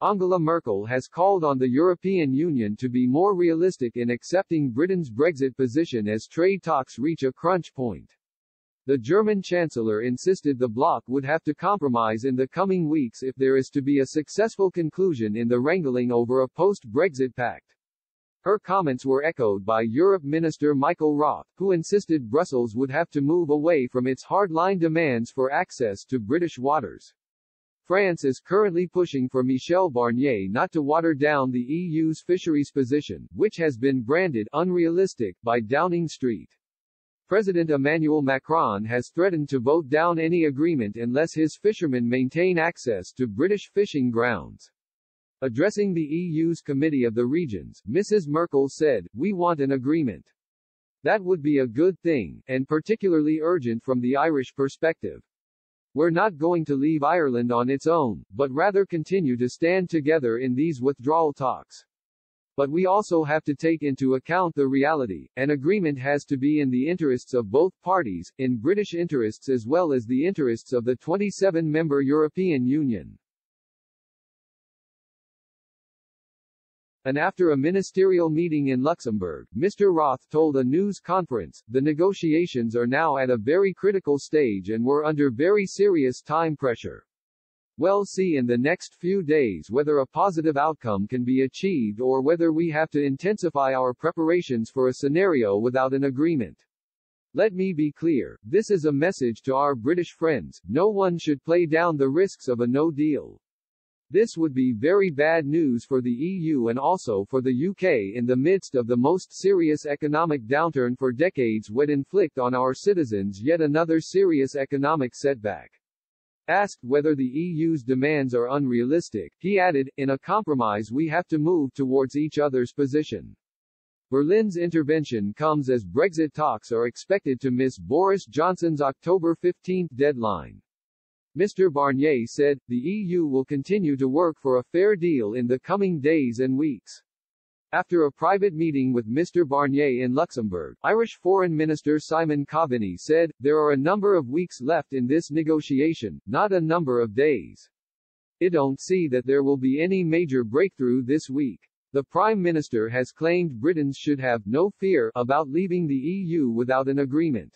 Angela Merkel has called on the European Union to be more realistic in accepting Britain's Brexit position as trade talks reach a crunch point. The German Chancellor insisted the bloc would have to compromise in the coming weeks if there is to be a successful conclusion in the wrangling over a post-Brexit pact. Her comments were echoed by Europe Minister Michael Roth, who insisted Brussels would have to move away from its hardline demands for access to British waters. France is currently pushing for Michel Barnier not to water down the EU's fisheries position, which has been branded unrealistic by Downing Street. President Emmanuel Macron has threatened to vote down any agreement unless his fishermen maintain access to British fishing grounds. Addressing the EU's Committee of the Regions, Mrs. Merkel said, "We want an agreement. That would be a good thing, and particularly urgent from the Irish perspective. We're not going to leave Ireland on its own, but rather continue to stand together in these withdrawal talks. But we also have to take into account the reality, an agreement has to be in the interests of both parties, in British interests as well as the interests of the 27-member European Union." And after a ministerial meeting in Luxembourg, Mr. Roth told a news conference, "The negotiations are now at a very critical stage and we're under very serious time pressure. We'll see in the next few days whether a positive outcome can be achieved or whether we have to intensify our preparations for a scenario without an agreement. Let me be clear, this is a message to our British friends, no one should play down the risks of a no deal. This would be very bad news for the EU and also for the UK in the midst of the most serious economic downturn for decades would inflict on our citizens yet another serious economic setback." Asked whether the EU's demands are unrealistic, he added, "In a compromise we have to move towards each other's position." Berlin's intervention comes as Brexit talks are expected to miss Boris Johnson's October 15 deadline. Mr. Barnier said, "The EU will continue to work for a fair deal in the coming days and weeks." After a private meeting with Mr. Barnier in Luxembourg, Irish Foreign Minister Simon Coveney said, "There are a number of weeks left in this negotiation, not a number of days. I don't see that there will be any major breakthrough this week." The Prime Minister has claimed Britons should have no fear about leaving the EU without an agreement.